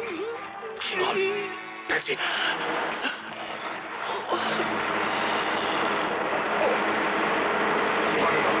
Hang on. That's it. Oh. Start it up.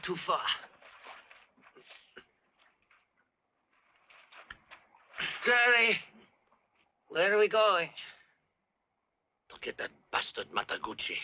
Too far. Terry, where are we going? To get that bastard Mataguchi.